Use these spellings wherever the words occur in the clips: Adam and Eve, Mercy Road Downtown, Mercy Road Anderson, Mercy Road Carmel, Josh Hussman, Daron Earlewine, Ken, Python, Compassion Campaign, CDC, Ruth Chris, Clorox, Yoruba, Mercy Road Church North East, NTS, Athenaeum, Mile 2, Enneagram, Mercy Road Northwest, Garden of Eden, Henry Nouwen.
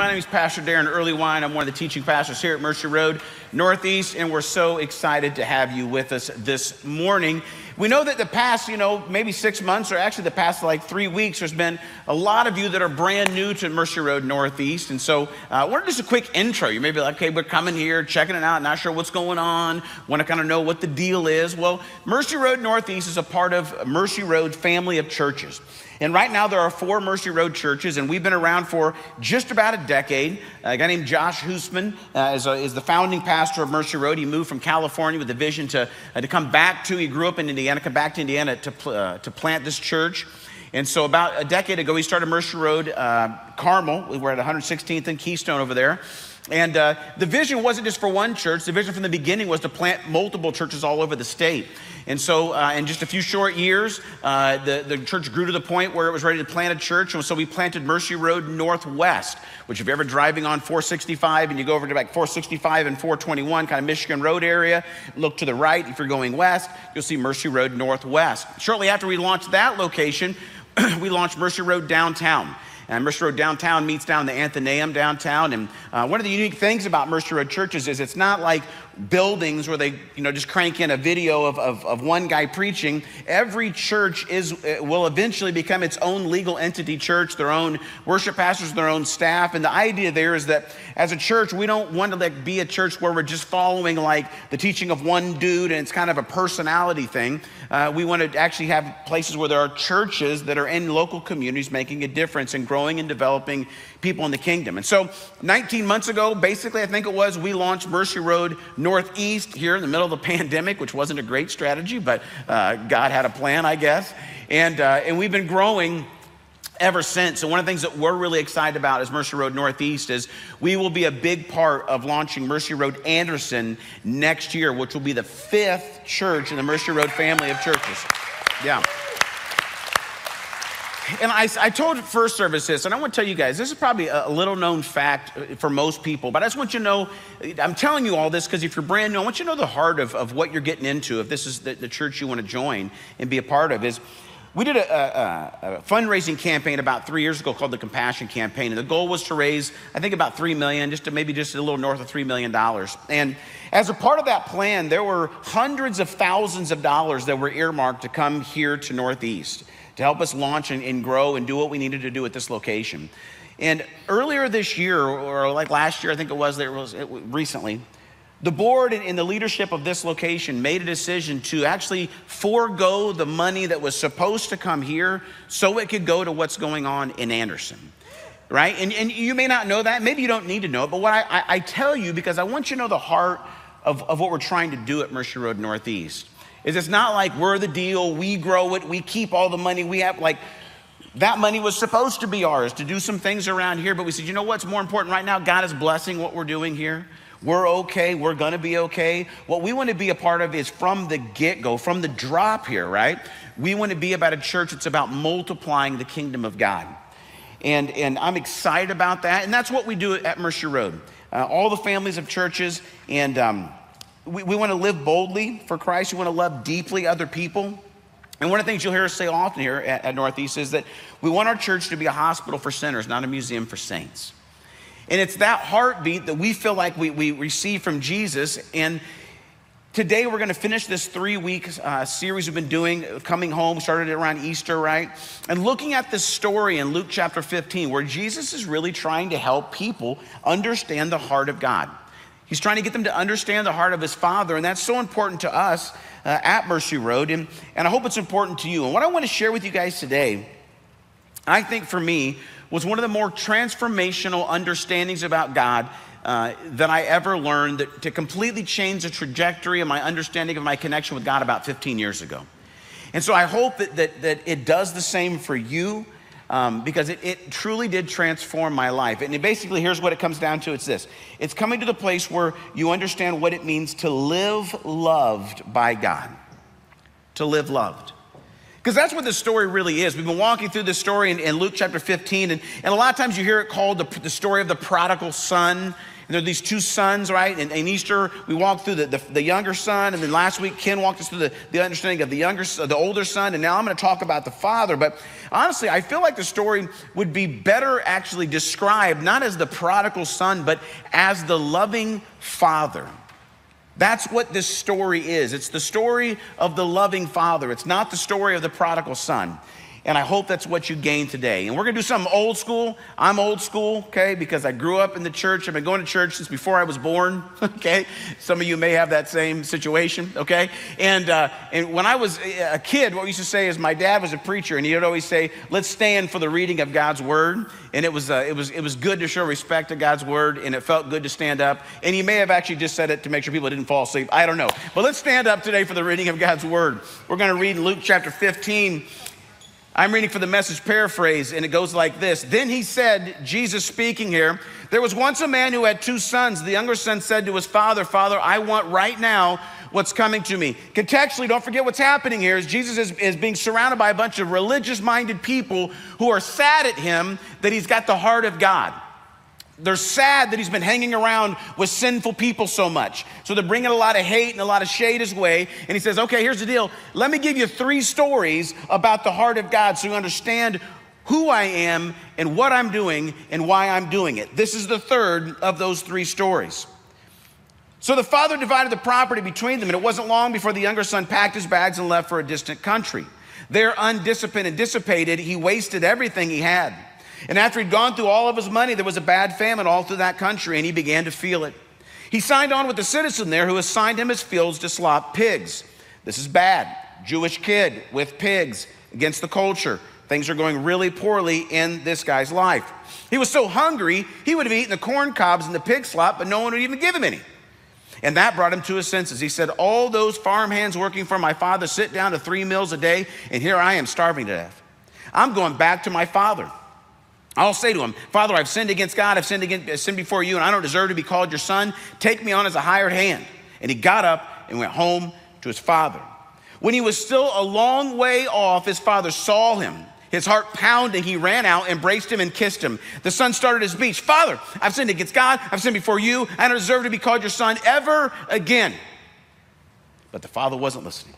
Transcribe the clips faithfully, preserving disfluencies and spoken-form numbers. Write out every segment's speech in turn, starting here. My name is Pastor Daron Earlewine. I'm one of the teaching pastors here at Mercy Road Northeast, and we're so excited to have you with us this morning. We know that the past, you know, maybe six months or actually the past like three weeks, there's been a lot of you that are brand new to Mercy Road Northeast. And so I uh, wanted just a quick intro. You may be like, okay, we're coming here, checking it out, not sure what's going on, want to kind of know what the deal is. Well, Mercy Road Northeast is a part of Mercy Road family of churches. And right now there are four Mercy Road churches, and we've been around for just about a decade. A guy named Josh Hussman uh, is, a, is the founding pastor of Mercy Road. He moved from California with a vision to, uh, to come back to, he grew up in Indiana, come back to Indiana to, uh, to plant this church. And so about a decade ago, he started Mercy Road uh, Carmel. We were at one hundred sixteenth and Keystone over there. And uh, the vision wasn't just for one church. The vision from the beginning was to plant multiple churches all over the state. And so uh, in just a few short years, uh, the, the church grew to the point where it was ready to plant a church. And so we planted Mercy Road Northwest, which if you're ever driving on four sixty-five and you go over to like four sixty-five and four twenty-one, kind of Michigan Road area, look to the right. If you're going west, you'll see Mercy Road Northwest. Shortly after we launched that location, we launched Mercy Road Downtown. And Mercy Road Downtown meets down the Athenaeum downtown. And uh, one of the unique things about Mercy Road churches is it's not like buildings where they, you know, just crank in a video of, of, of one guy preaching. Every church is will eventually become its own legal entity church, their own worship pastors, their own staff. And the idea there is that as a church, we don't want to like be a church where we're just following like the teaching of one dude and it's kind of a personality thing. Uh, we want to actually have places where there are churches that are in local communities making a difference and growing and developing people in the kingdom. And so nineteen months ago, basically, I think it was, we launched Mercy Road Northeast here in the middle of the pandemic, which wasn't a great strategy, but uh, God had a plan, I guess. And, uh, and we've been growing ever since. And one of the things that we're really excited about as Mercy Road Northeast is we will be a big part of launching Mercy Road Anderson next year, which will be the fifth church in the Mercy Road family of churches. Yeah. And I, I told First Service this, and I want to tell you guys, this is probably a little known fact for most people, but I just want you to know, I'm telling you all this because if you're brand new, I want you to know the heart of, of what you're getting into, if this is the, the church you want to join and be a part of, is we did a, a, a fundraising campaign about three years ago called the Compassion Campaign. And the goal was to raise, I think, about three million dollars, just to maybe just a little north of three million dollars. And as a part of that plan, there were hundreds of thousands of dollars that were earmarked to come here to Northeast, to help us launch and, and grow and do what we needed to do at this location. And earlier this year, or like last year, I think it was, there was it, recently, the board and, and the leadership of this location made a decision to actually forego the money that was supposed to come here so it could go to what's going on in Anderson, right? And, and you may not know that, maybe you don't need to know it, but what I, I, I tell you, because I want you to know the heart of, of what we're trying to do at Mercy Road Northeast, is it's not like we're the deal, we grow it, we keep all the money we have. Like, that money was supposed to be ours to do some things around here, but we said, you know what's more important right now? God is blessing what we're doing here. We're okay, we're gonna be okay. What we wanna be a part of is from the get-go, from the drop here, right? We wanna be about a church that's about multiplying the kingdom of God. And, and I'm excited about that, and that's what we do at Mercy Road. Uh, all the families of churches, and um, We, we want to live boldly for Christ. We want to love deeply other people. And one of the things you'll hear us say often here at, at Northeast is that we want our church to be a hospital for sinners, not a museum for saints. And it's that heartbeat that we feel like we, we receive from Jesus. And today we're going to finish this three-week uh, series we've been doing, Coming Home, started around Easter, right? And looking at this story in Luke chapter fifteen, where Jesus is really trying to help people understand the heart of God. He's trying to get them to understand the heart of his Father, and that's so important to us uh, at Mercy Road, and, and I hope it's important to you. And what I want to share with you guys today, I think for me, was one of the more transformational understandings about God uh, that I ever learned, that to completely change the trajectory of my understanding of my connection with God about fifteen years ago. And so I hope that, that, that it does the same for you, Um, because it, it truly did transform my life. And it basically, here's what it comes down to, it's this. It's coming to the place where you understand what it means to live loved by God. To live loved. Because that's what this story really is. We've been walking through this story in, in Luke chapter fifteen, and, and a lot of times you hear it called the, the story of the prodigal son. And there are these two sons, right? And in Easter, we walked through the, the, the younger son. And then last week, Ken walked us through the, the understanding of the younger, the older son. And now I'm going to talk about the father. But honestly, I feel like the story would be better actually described not as the prodigal son, but as the loving father. That's what this story is. It's the story of the loving father. It's not the story of the prodigal son. And I hope that's what you gain today. And we're going to do something old school. I'm old school, okay, because I grew up in the church. I've been going to church since before I was born, okay? Some of you may have that same situation, okay? And uh, and when I was a kid, what we used to say is my dad was a preacher, and he would always say, let's stand for the reading of God's word. And it was, uh, it was, it was good to show respect to God's word, and it felt good to stand up. And he may have actually just said it to make sure people didn't fall asleep. I don't know. But let's stand up today for the reading of God's word. We're going to read Luke chapter fifteen. I'm reading for the Message paraphrase, and it goes like this. Then he said, Jesus speaking here, there was once a man who had two sons. The younger son said to his father, Father, I want right now what's coming to me. Contextually, don't forget what's happening here is Jesus is, is being surrounded by a bunch of religious-minded people who are sad at him that he's got the heart of God. They're sad that he's been hanging around with sinful people so much. So they're bringing a lot of hate and a lot of shade his way. And he says, okay, here's the deal. Let me give you three stories about the heart of God so you understand who I am and what I'm doing and why I'm doing it. This is the third of those three stories. So the father divided the property between them, and it wasn't long before the younger son packed his bags and left for a distant country. There, undisciplined and dissipated, he wasted everything he had. And after he'd gone through all of his money, there was a bad famine all through that country, and he began to feel it. He signed on with a citizen there who assigned him his fields to slop pigs. This is bad. Jewish kid with pigs against the culture. Things are going really poorly in this guy's life. He was so hungry, he would have eaten the corn cobs and the pig slop, but no one would even give him any. And that brought him to his senses. He said, all those farmhands working for my father sit down to three meals a day, and here I am starving to death. I'm going back to my father. I'll say to him, Father, I've sinned against God. I've sinned, against, I've sinned before you, and I don't deserve to be called your son. Take me on as a hired hand. And he got up and went home to his father. When he was still a long way off, his father saw him. His heart pounding, he ran out, embraced him, and kissed him. The son started his speech. Father, I've sinned against God. I've sinned before you. I don't deserve to be called your son ever again. But the father wasn't listening.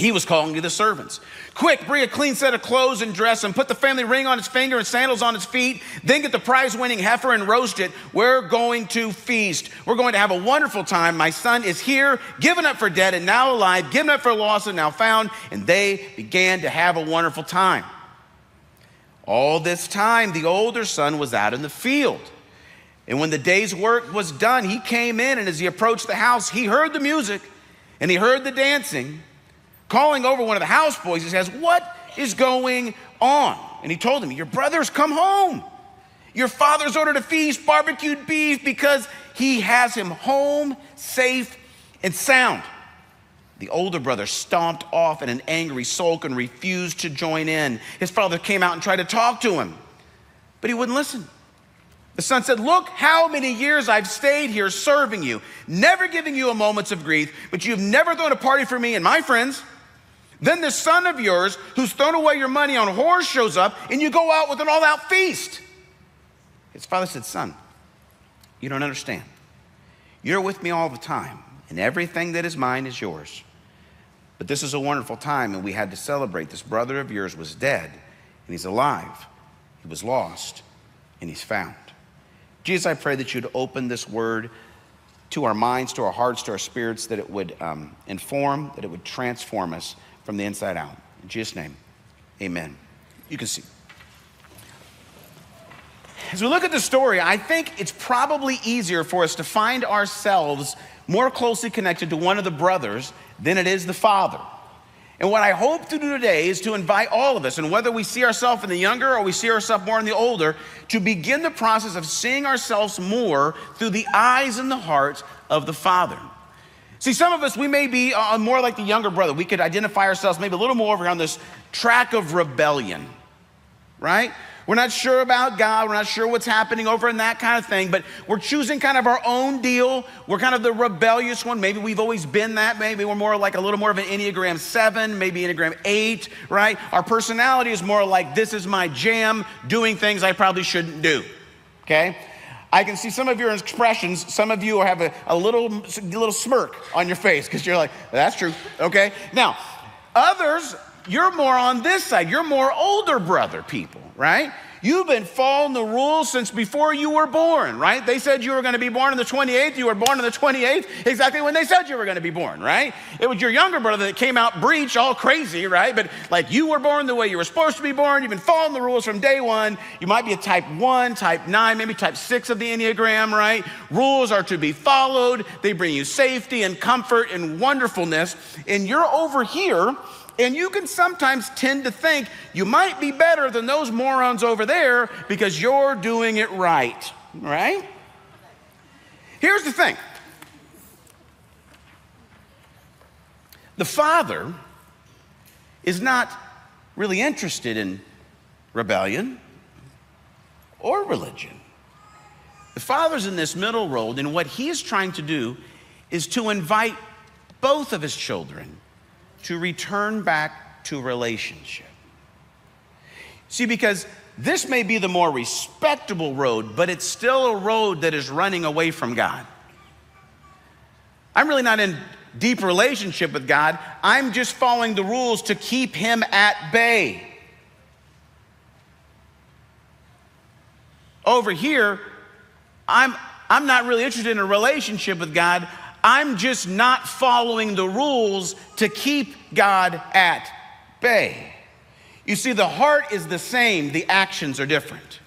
He was calling to the servants. Quick, bring a clean set of clothes and dress him. Put the family ring on his finger and sandals on his feet. Then get the prize-winning heifer and roast it. We're going to feast. We're going to have a wonderful time. My son is here, given up for dead and now alive, given up for lost and now found. And they began to have a wonderful time. All this time, the older son was out in the field. And when the day's work was done, he came in, and as he approached the house, he heard the music and he heard the dancing. Calling over one of the houseboys, he says, what is going on? And he told him, your brother's come home. Your father's ordered a feast, barbecued beef, because he has him home safe and sound. The older brother stomped off in an angry sulk and refused to join in. His father came out and tried to talk to him, but he wouldn't listen. The son said, look how many years I've stayed here serving you, never giving you a moment of grief, but you've never thrown a party for me and my friends. Then this son of yours who's thrown away your money on whores shows up, and you go out with an all-out feast. His father said, son, you don't understand. You're with me all the time, and everything that is mine is yours. But this is a wonderful time, and we had to celebrate. This brother of yours was dead, and he's alive. He was lost, and he's found. Jesus, I pray that you'd open this word to our minds, to our hearts, to our spirits, that it would um, inform, that it would transform us from the inside out. In Jesus' name, amen. You can see. As we look at the story, I think it's probably easier for us to find ourselves more closely connected to one of the brothers than it is the father. And what I hope to do today is to invite all of us, and whether we see ourselves in the younger or we see ourselves more in the older, to begin the process of seeing ourselves more through the eyes and the heart of the father. See, some of us, we may be uh, more like the younger brother. We could identify ourselves maybe a little more over on this track of rebellion, right? We're not sure about God. We're not sure what's happening over in that kind of thing, but we're choosing kind of our own deal. We're kind of the rebellious one. Maybe we've always been that. Maybe we're more like a little more of an Enneagram seven, maybe Enneagram eight, right? Our personality is more like, this is my jam, doing things I probably shouldn't do, okay? I can see some of your expressions. Some of you have a, a little a little smirk on your face because you're like, that's true, okay? Now, others, you're more on this side. You're more older brother people, right? You've been following the rules since before you were born, right? They said you were going to be born on the twenty-eighth. You were born on the twenty-eighth, exactly when they said you were going to be born, right? It was your younger brother that came out breech, all crazy, right? But like you were born the way you were supposed to be born. You've been following the rules from day one. You might be a type one, type nine, maybe type six of the Enneagram, right? Rules are to be followed. They bring you safety and comfort and wonderfulness. And you're over here. And you can sometimes tend to think you might be better than those morons over there because you're doing it right, right? Here's the thing. The Father is not really interested in rebellion or religion. The Father's in this middle role, and what he is trying to do is to invite both of his children to return back to relationship. See, because this may be the more respectable road, but it's still a road that is running away from God. I'm really not in deep relationship with God. I'm just following the rules to keep him at bay. Over here, I'm, I'm not really interested in a relationship with God. I'm just not following the rules to keep God at bay. You see, the heart is the same. The actions are different.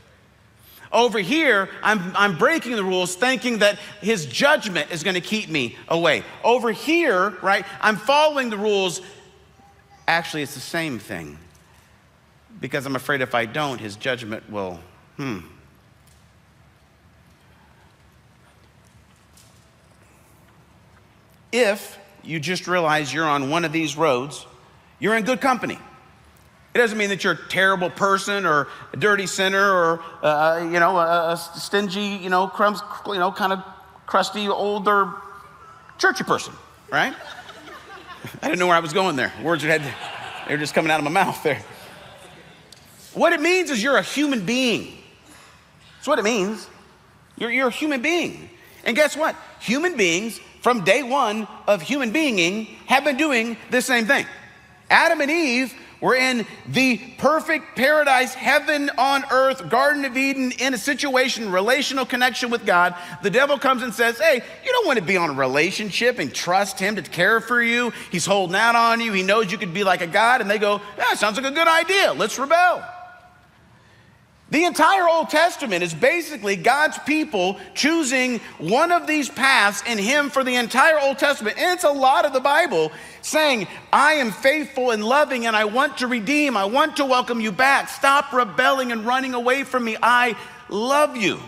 Over here, I'm, I'm breaking the rules thinking that his judgment is going to keep me away. Over here, right, I'm following the rules. Actually, it's the same thing because I'm afraid if I don't, his judgment will, hmm. If you just realize you're on one of these roads, you're in good company. It doesn't mean that you're a terrible person or a dirty sinner or, uh, you know, a stingy, you know, crumbs, you know, kind of crusty, older, churchy person, right? I didn't know where I was going there. Words had, they were just coming out of my mouth there. What it means is you're a human being. That's what it means. You're, you're a human being. And guess what? Human beings from day one of human being have been doing the same thing. Adam and Eve were in the perfect paradise, heaven on earth, Garden of Eden, in a situation, relational connection with God. The devil comes and says, hey, you don't want to be on a relationship and trust him to care for you. He's holding out on you. He knows you could be like a God. And they go, yeah, sounds like a good idea. Let's rebel. The entire Old Testament is basically God's people choosing one of these paths in him for the entire Old Testament. And it's a lot of the Bible saying, I am faithful and loving and I want to redeem. I want to welcome you back. Stop rebelling and running away from me. I love you.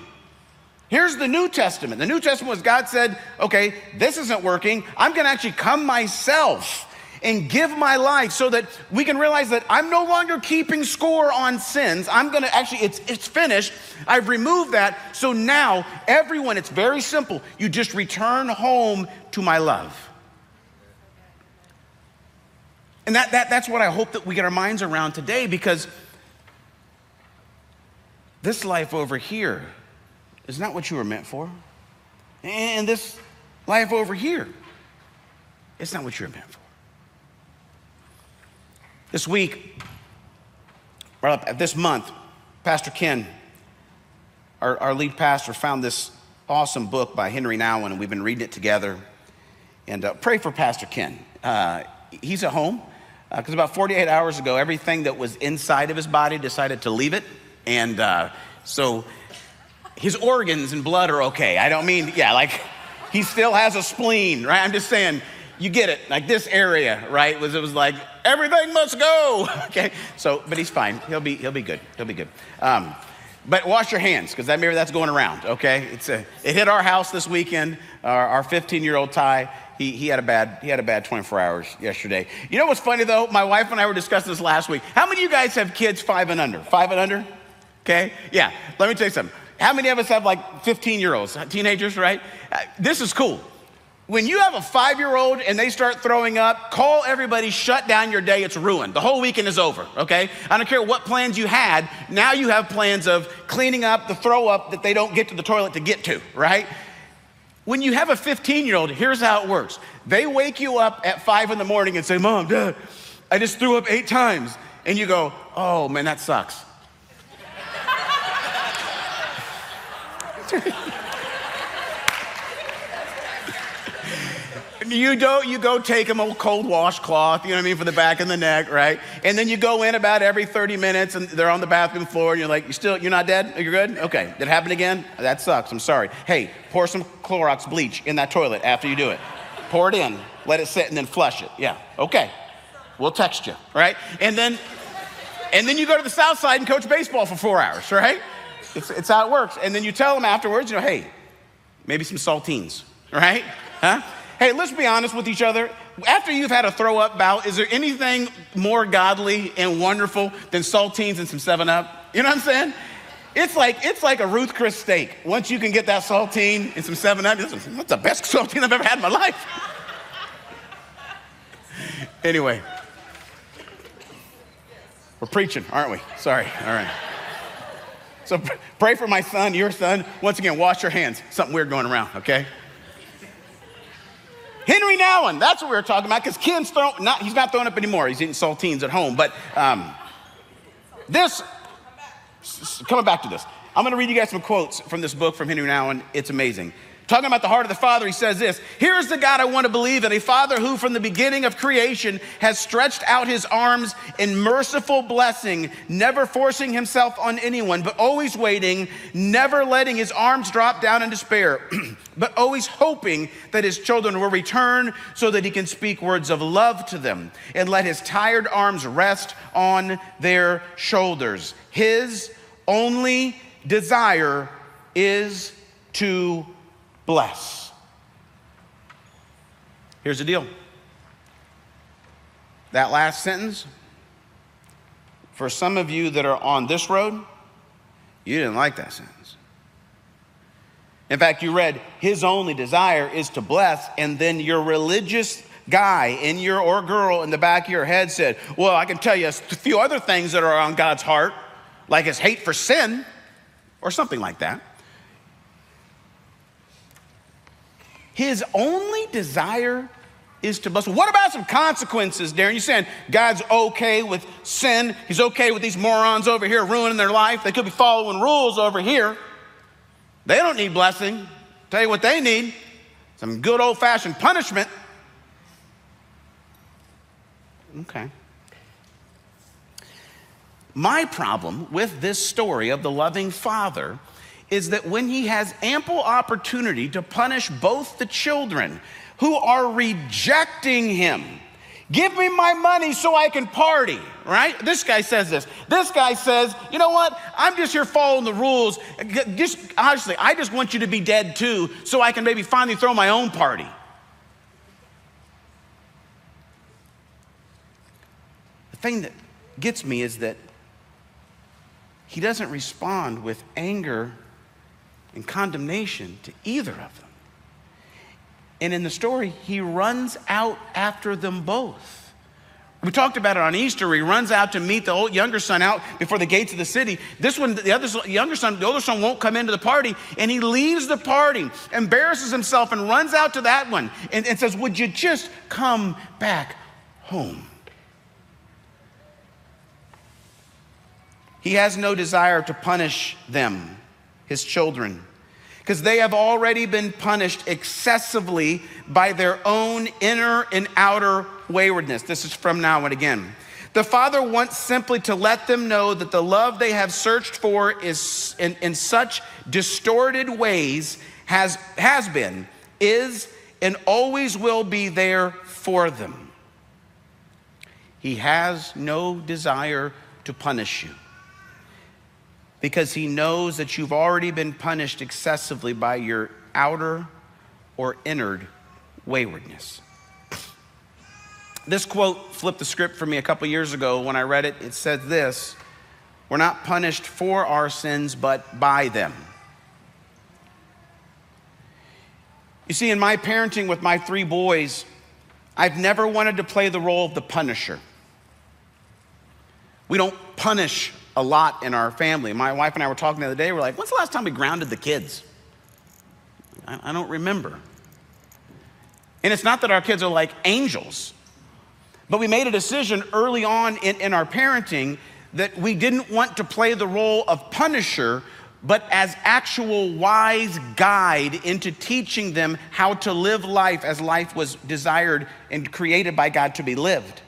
Here's the New Testament. The New Testament was God said, okay, this isn't working. I'm going to actually come myself and give my life so that we can realize that I'm no longer keeping score on sins. I'm gonna actually, it's, it's finished. I've removed that. So now everyone, it's very simple. You just return home to my love. And that, that, that's what I hope that we get our minds around today, because this life over here is not what you were meant for. And this life over here, it's not what you were meant for. This week, or this month, Pastor Ken, our, our lead pastor, found this awesome book by Henry Nouwen, and we've been reading it together. And uh, pray for Pastor Ken. Uh, he's at home, because uh, about forty-eight hours ago, everything that was inside of his body decided to leave it. And uh, so his organs and blood are okay. I don't mean, yeah, like he still has a spleen, right? I'm just saying, you get it, like this area, right? Was it was like, everything must go, okay? So, but he's fine. He'll be, he'll be good. He'll be good. Um, but wash your hands, because that maybe that's going around, okay? It's a, it hit our house this weekend. Uh, our fifteen-year-old Ty, he he had a bad he had a bad twenty-four hours yesterday. You know what's funny though? My wife and I were discussing this last week. How many of you guys have kids five and under? Five and under, okay? Yeah. Let me tell you something. How many of us have like fifteen-year-olds, teenagers, right? Uh, this is cool. When you have a five-year-old and they start throwing up, call everybody, shut down your day, it's ruined. The whole weekend is over, okay? I don't care what plans you had, now you have plans of cleaning up the throw up that they don't get to the toilet to get to, right? When you have a fifteen-year-old, here's how it works. They wake you up at five in the morning and say, Mom, Dad, I just threw up eight times. And you go, oh man, that sucks. You don't, you go take them a cold washcloth, you know what I mean, for the back and the neck, right? And then you go in about every thirty minutes and they're on the bathroom floor and you're like, you still, you're not dead? You're good? Okay, did it happen again? That sucks, I'm sorry. Hey, pour some Clorox bleach in that toilet after you do it. Pour it in, let it sit and then flush it. Yeah, okay, we'll text you, right? And then, and then you go to the south side and coach baseball for four hours, right? It's, it's how it works. And then you tell them afterwards, you know, hey, maybe some saltines, right? Huh? Hey, let's be honest with each other. After you've had a throw-up bout, is there anything more godly and wonderful than saltines and some seven up? You know what I'm saying? It's like, it's like a Ruth Chris steak. Once you can get that saltine and some seven up, that's the best saltine I've ever had in my life. Anyway, we're preaching, aren't we? Sorry, all right. So pray for my son, your son. Once again, wash your hands. Something weird going around, okay? Henry Nouwen, that's what we were talking about, because Ken's throwing, not, he's not throwing up anymore. He's eating saltines at home. But um, this, coming back to this, I'm gonna read you guys some quotes from this book from Henry Nouwen. It's amazing. Talking about the heart of the Father, he says this, here's the God I want to believe in, a Father who from the beginning of creation has stretched out his arms in merciful blessing, never forcing himself on anyone, but always waiting, never letting his arms drop down in despair, but always hoping that his children will return so that he can speak words of love to them and let his tired arms rest on their shoulders. His only desire is to bless. Here's the deal. That last sentence, for some of you that are on this road, you didn't like that sentence. In fact, you read, his only desire is to bless, and then your religious guy in your or girl in the back of your head said, well, I can tell you a few other things that are on God's heart, like his hate for sin, or something like that. His only desire is to bless. What about some consequences, Daron? You're saying God's okay with sin. He's okay with these morons over here ruining their life. They could be following rules over here. They don't need blessing. Tell you what they need, some good old-fashioned punishment. Okay. My problem with this story of the loving Father is that when he has ample opportunity to punish both the children who are rejecting him, give me my money so I can party, right? This guy says this. This guy says, you know what? I'm just here following the rules. Just, honestly, I just want you to be dead too so I can maybe finally throw my own party. The thing that gets me is that he doesn't respond with anger and condemnation to either of them. And in the story, he runs out after them both. We talked about it on Easter. He runs out to meet the old younger son out before the gates of the city. This one, the other younger son, the older son won't come into the party, and he leaves the party, embarrasses himself, and runs out to that one and, and says, would you just come back home? He has no desire to punish them, his children, because they have already been punished excessively by their own inner and outer waywardness. This is from Nouwen again. The Father wants simply to let them know that the love they have searched for is in, in such distorted ways has, has been, is, and always will be there for them. He has no desire to punish you, because he knows that you've already been punished excessively by your outer or inner waywardness. This quote flipped the script for me a couple years ago when I read it. It said this, we're not punished for our sins, but by them. You see, in my parenting with my three boys, I've never wanted to play the role of the punisher. We don't punish a lot in our family. My wife and I were talking the other day, we're like, when's the last time we grounded the kids? I, I don't remember. And it's not that our kids are like angels, but we made a decision early on in, in our parenting that we didn't want to play the role of punisher, but as actual wise guide into teaching them how to live life as life was desired and created by God to be lived.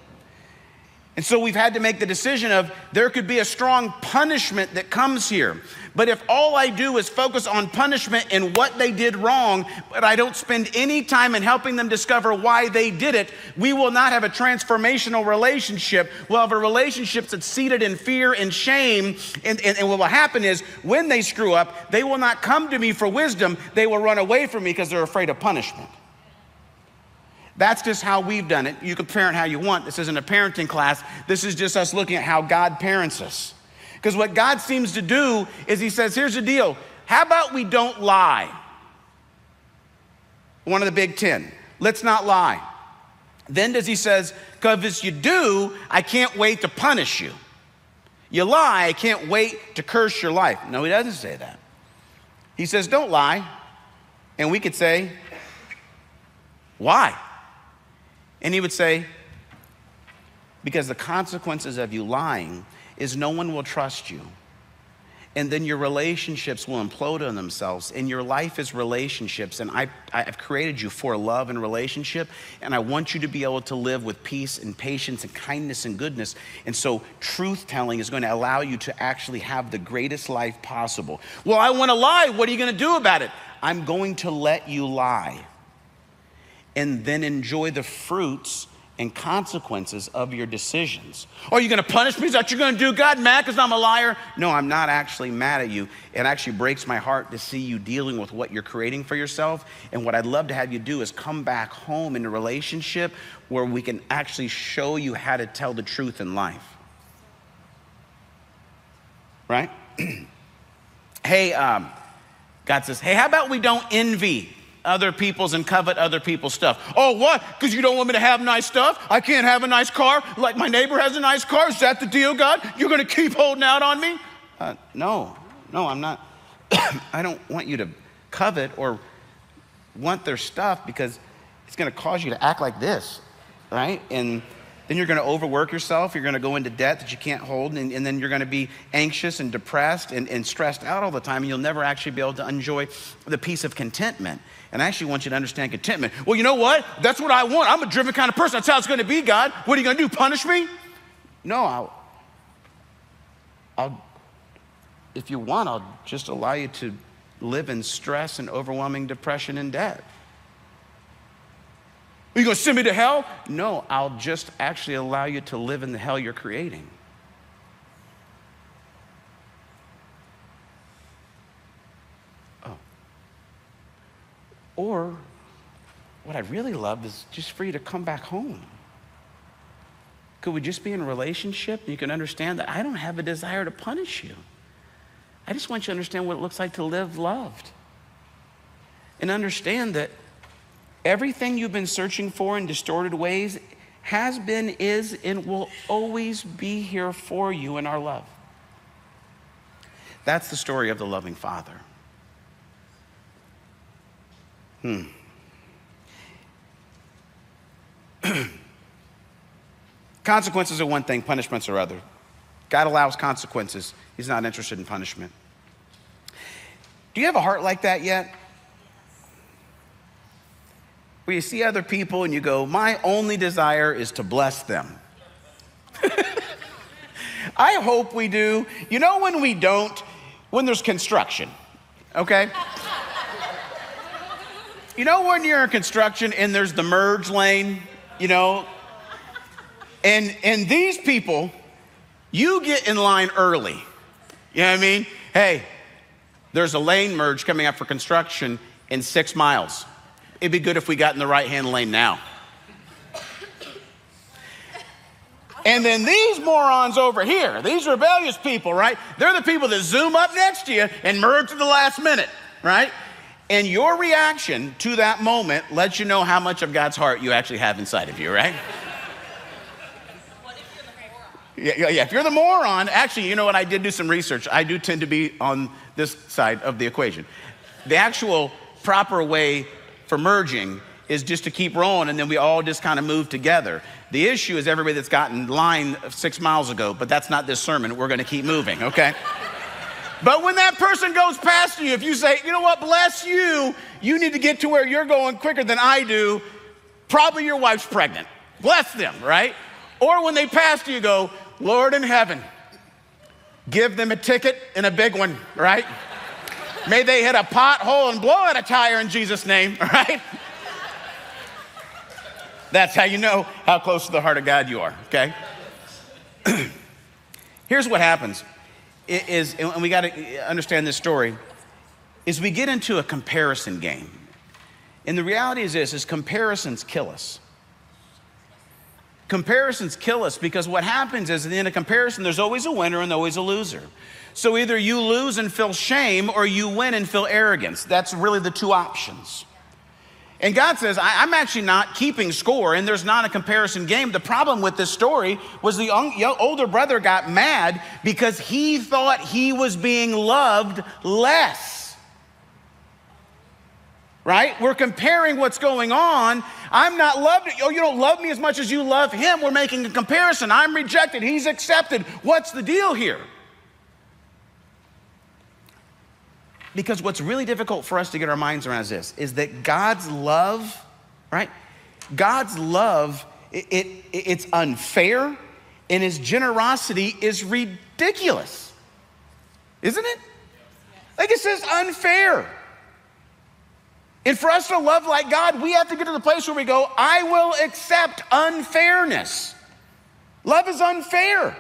And so we've had to make the decision of there could be a strong punishment that comes here. But if all I do is focus on punishment and what they did wrong, but I don't spend any time in helping them discover why they did it, we will not have a transformational relationship. We'll have a relationship that's seated in fear and shame. And, and, and what will happen is when they screw up, they will not come to me for wisdom. They will run away from me because they're afraid of punishment. That's just how we've done it. You can parent how you want. This isn't a parenting class. This is just us looking at how God parents us. Because what God seems to do is he says, here's the deal. How about we don't lie? One of the big ten. Let's not lie. Then does he says, because if you do, I can't wait to punish you. You lie, I can't wait to curse your life. No, he doesn't say that. He says, don't lie. And we could say, why? And he would say, because the consequences of you lying is no one will trust you. And then your relationships will implode on themselves. And your life is relationships. And I, I've created you for love and relationship. And I want you to be able to live with peace and patience and kindness and goodness. And so truth-telling is going to allow you to actually have the greatest life possible. Well, I want to lie. What are you going to do about it? I'm going to let you lie. And then enjoy the fruits and consequences of your decisions. Are you gonna punish me? Is that you're gonna do God mad because I'm a liar? No, I'm not actually mad at you. It actually breaks my heart to see you dealing with what you're creating for yourself. And what I'd love to have you do is come back home in a relationship where we can actually show you how to tell the truth in life. Right? Hey, um, God says, hey, how about we don't envy other people's and covet other people's stuff? Oh, what? Because you don't want me to have nice stuff? I can't have a nice car like my neighbor has a nice car? Is that the deal, God? You're going to keep holding out on me? Uh, no, no, I'm not. I don't want you to covet or want their stuff because it's going to cause you to act like this, right? And then you're going to overwork yourself. You're going to go into debt that you can't hold. And, and then you're going to be anxious and depressed and, and stressed out all the time. And you'll never actually be able to enjoy the peace of contentment. And I actually want you to understand contentment. Well, you know what? That's what I want. I'm a driven kind of person. That's how it's going to be, God. What are you going to do? Punish me? No, I'll, I'll, if you want, I'll just allow you to live in stress and overwhelming depression and debt. Are you going to send me to hell? No, I'll just actually allow you to live in the hell you're creating. Oh. Or what I really love is just for you to come back home. Could we just be in a relationship and you can understand that I don't have a desire to punish you. I just want you to understand what it looks like to live loved. And understand that everything you've been searching for in distorted ways has been, is, and will always be here for you in our love. That's the story of the loving Father. Hmm. Consequences are one thing, punishments are other. God allows consequences. He's not interested in punishment. Do you have a heart like that yet? Where you see other people and you go, my only desire is to bless them. I hope we do. You know when we don't? When there's construction, okay? You know when you're in construction and there's the merge lane, you know? And, and these people, you get in line early. You know what I mean? Hey, there's a lane merge coming up for construction in six miles. It'd be good if we got in the right-hand lane now. And then these morons over here, these rebellious people, right? They're the people that zoom up next to you and merge at the last minute, right? And your reaction to that moment lets you know how much of God's heart you actually have inside of you, right? What if you're the moron? Yeah, yeah, yeah, if you're the moron, actually, you know what, I did do some research. I do tend to be on this side of the equation. The actual proper way for merging is just to keep rolling, and then we all just kind of move together. The issue is everybody that's gotten in line six miles ago, but that's not this sermon. We're going to keep moving, okay? But when that person goes past you, if you say, you know what, bless you, you need to get to where you're going quicker than I do, probably your wife's pregnant. Bless them, right? Or when they pass you, go, Lord in heaven, give them a ticket and a big one, right? May they hit a pothole and blow out a tire in Jesus' name, right? That's how you know how close to the heart of God you are, okay? Here's what happens, it is, and we gotta understand this story, is we get into a comparison game. And the reality is this, is comparisons kill us. Comparisons kill us because what happens is in a comparison, there's always a winner and always a loser. So either you lose and feel shame or you win and feel arrogance. That's really the two options. And God says, I, I'm actually not keeping score, and there's not a comparison game. The problem with this story was the young, young, older brother got mad because he thought he was being loved less, right? We're comparing what's going on. I'm not loved. Oh, you don't love me as much as you love him. We're making a comparison. I'm rejected. He's accepted. What's the deal here? Because what's really difficult for us to get our minds around is this, is that God's love, right? God's love, it, it, it's unfair, and his generosity is ridiculous, isn't it? Like it says unfair. And for us to love like God, we have to get to the place where we go, I will accept unfairness. Love is unfair,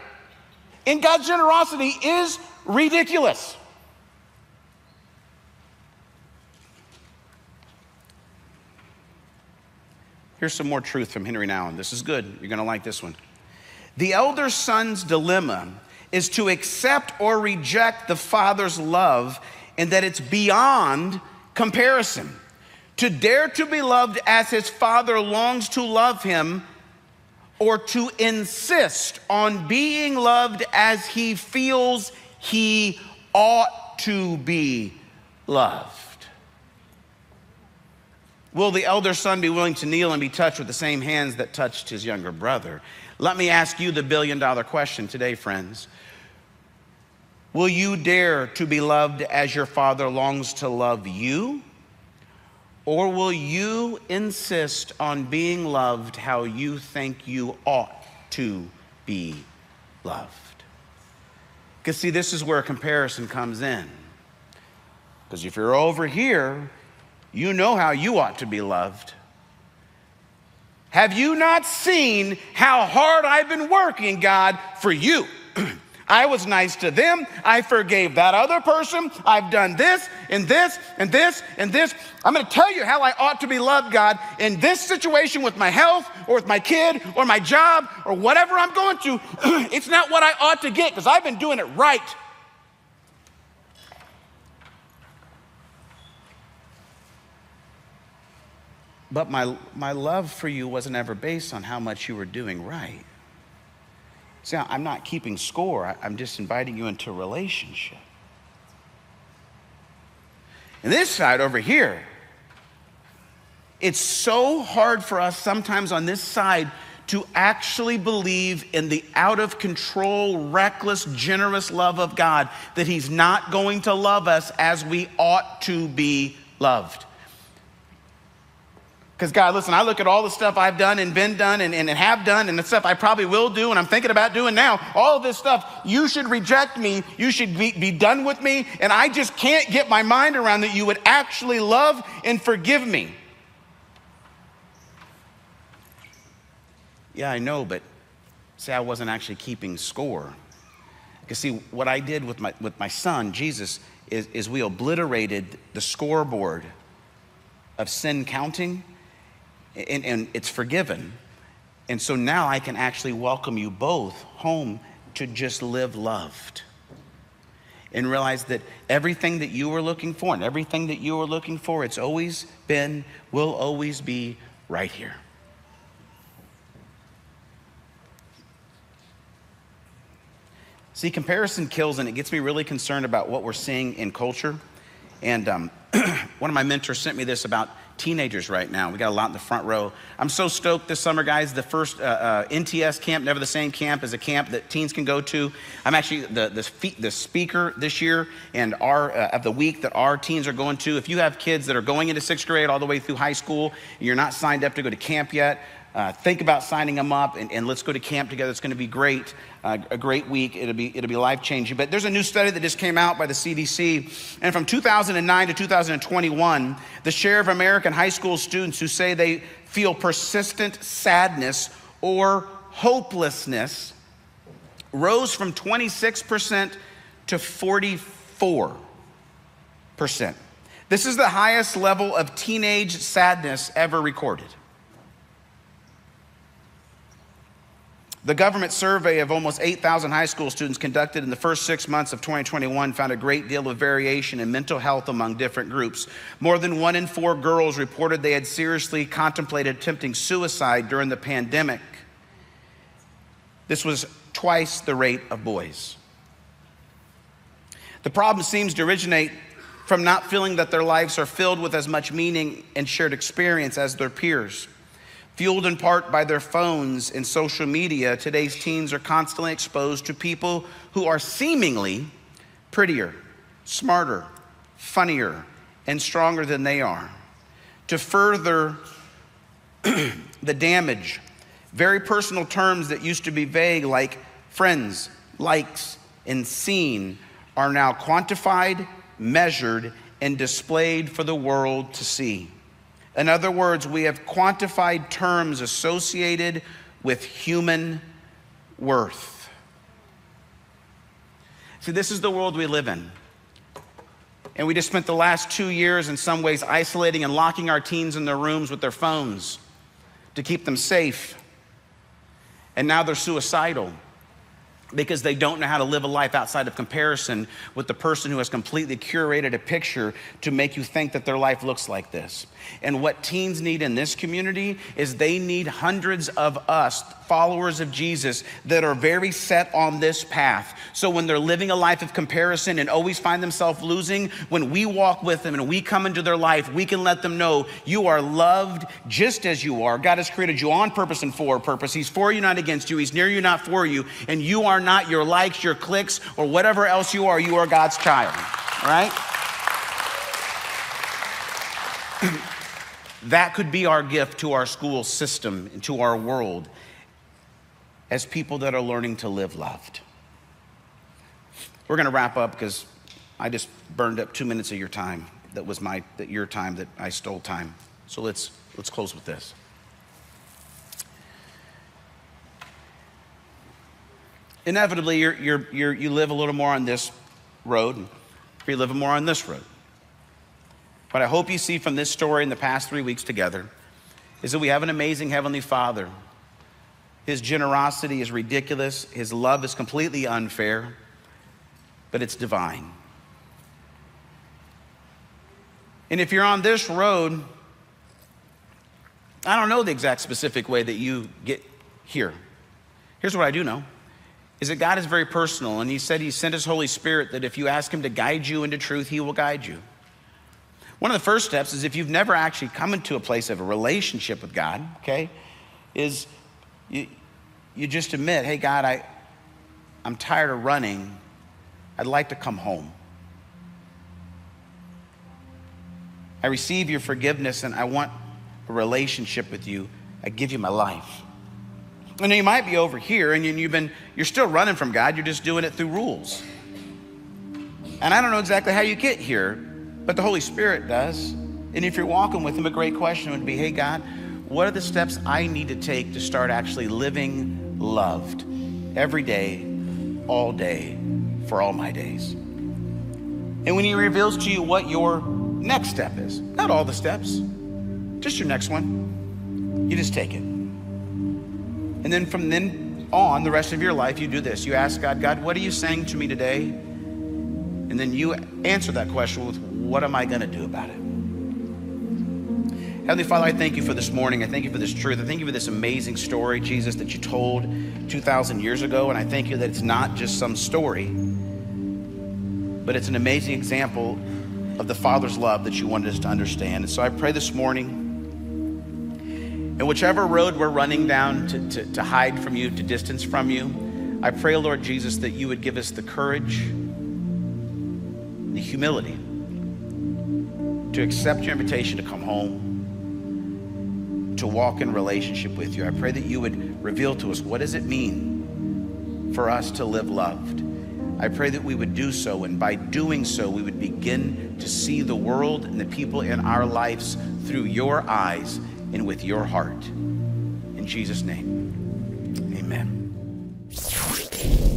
and God's generosity is ridiculous. Here's some more truth from Henry Nouwen. This is good. You're going to like this one. The elder son's dilemma is to accept or reject the father's love, and that it's beyond comparison. To dare to be loved as his father longs to love him, or to insist on being loved as he feels he ought to be loved. Will the elder son be willing to kneel and be touched with the same hands that touched his younger brother? Let me ask you the billion dollar question today, friends. Will you dare to be loved as your father longs to love you? Or will you insist on being loved how you think you ought to be loved? Because see, this is where comparison comes in. Because if you're over here, you know how you ought to be loved. Have you not seen how hard I've been working, God, for you? I was nice to them. I forgave that other person. I've done this and this and this and this. I'm going to tell you how I ought to be loved, God, in this situation with my health or with my kid or my job or whatever I'm going through. It's not what I ought to get because I've been doing it right. But my, my love for you wasn't ever based on how much you were doing right. See, I'm not keeping score. I'm just inviting you into a relationship. And this side over here, it's so hard for us sometimes on this side to actually believe in the out of control, reckless, generous love of God, that he's not going to love us as we ought to be loved. Because God, listen, I look at all the stuff I've done and been done and, and have done and the stuff I probably will do and I'm thinking about doing now, all of this stuff, you should reject me, you should be, be done with me, and I just can't get my mind around that you would actually love and forgive me. Yeah, I know, but see, I wasn't actually keeping score. Because see, what I did with my, with my son, Jesus, is, is we obliterated the scoreboard of sin counting. And, and it's forgiven. And so now I can actually welcome you both home to just live loved. and realize that everything that you were looking for and everything that you were looking for, it's always been, will always be right here. See, comparison kills, and it gets me really concerned about what we're seeing in culture. And um, one of my mentors sent me this about teenagers right now. We got a lot in the front row. I'm so stoked this summer, guys. The first uh, uh, N T S camp, Never the Same Camp, is a camp that teens can go to. I'm actually the, the, the speaker this year and our, uh, of the week that our teens are going to. If you have kids that are going into sixth grade all the way through high school, and you're not signed up to go to camp yet, Uh, think about signing them up, and, and let's go to camp together. It's going to be great, uh, a great week. It'll be it'll be life-changing. But there's a new study that just came out by the C D C, and from two thousand nine to two thousand twenty-one, the share of American high school students who say they feel persistent sadness or hopelessness rose from twenty-six percent to forty-four percent. This is the highest level of teenage sadness ever recorded. The government survey of almost eight thousand high school students conducted in the first six months of twenty twenty-one found a great deal of variation in mental health among different groups. More than one in four girls reported they had seriously contemplated attempting suicide during the pandemic. This was twice the rate of boys. The problem seems to originate from not feeling that their lives are filled with as much meaning and shared experience as their peers. Fueled in part by their phones and social media, today's teens are constantly exposed to people who are seemingly prettier, smarter, funnier, and stronger than they are. To further the damage, very personal terms that used to be vague, like friends, likes, and seen, are now quantified, measured, and displayed for the world to see. In other words, we have quantified terms associated with human worth. See, this is the world we live in. And we just spent the last two years in some ways isolating and locking our teens in their rooms with their phones to keep them safe. And now they're suicidal because they don't know how to live a life outside of comparison with the person who has completely curated a picture to make you think that their life looks like this. And what teens need in this community is they need hundreds of us, followers of Jesus, that are very set on this path. So when they're living a life of comparison and always find themselves losing, when we walk with them and we come into their life, we can let them know you are loved just as you are. God has created you on purpose and for a purpose. He's for you, not against you. He's near you, not for you. And you are not your likes, your clicks, or whatever else you are. You are God's child, all right? That could be our gift to our school system and to our world as people that are learning to live loved. We're going to wrap up because I just burned up two minutes of your time. That was my, that your time, that I stole time. So let's, let's close with this. Inevitably, you're, you're, you're, you live a little more on this road, and you live more on this road. What I hope you see from this story in the past three weeks together is that we have an amazing Heavenly Father. His generosity is ridiculous. His love is completely unfair, but it's divine. And if you're on this road, I don't know the exact specific way that you get here. Here's what I do know. Is that God is very personal, and he said he sent his Holy Spirit that if you ask him to guide you into truth, he will guide you. One of the first steps is if you've never actually come into a place of a relationship with God, okay, is you, you just admit, hey, God, I, I'm tired of running. I'd like to come home. I receive your forgiveness, and I want a relationship with you. I give you my life. And you might be over here, and you've been, you're still running from God. You're just doing it through rules. And I don't know exactly how you get here, but the Holy Spirit does. And if you're walking with him, a great question would be, hey, God, what are the steps I need to take to start actually living loved every day, all day, for all my days? And when he reveals to you what your next step is, not all the steps, just your next one, you just take it. And then from then on, the rest of your life, you do this. You ask God, God, what are you saying to me today? And And then you answer that question with, what am I going to do about it? Heavenly Father, I thank you for this morning. I thank you for this truth. I thank you for this amazing story, Jesus, that you told two thousand years ago. And I thank you that it's not just some story, but it's an amazing example of the Father's love that you wanted us to understand. And so I pray this morning, and whichever road we're running down to, to, to hide from you, to distance from you, I pray, Lord Jesus, that you would give us the courage, the humility to accept your invitation to come home, to walk in relationship with you. I pray that you would reveal to us, what does it mean for us to live loved? I pray that we would do so, and by doing so, we would begin to see the world and the people in our lives through your eyes and with your heart. In Jesus' name, amen.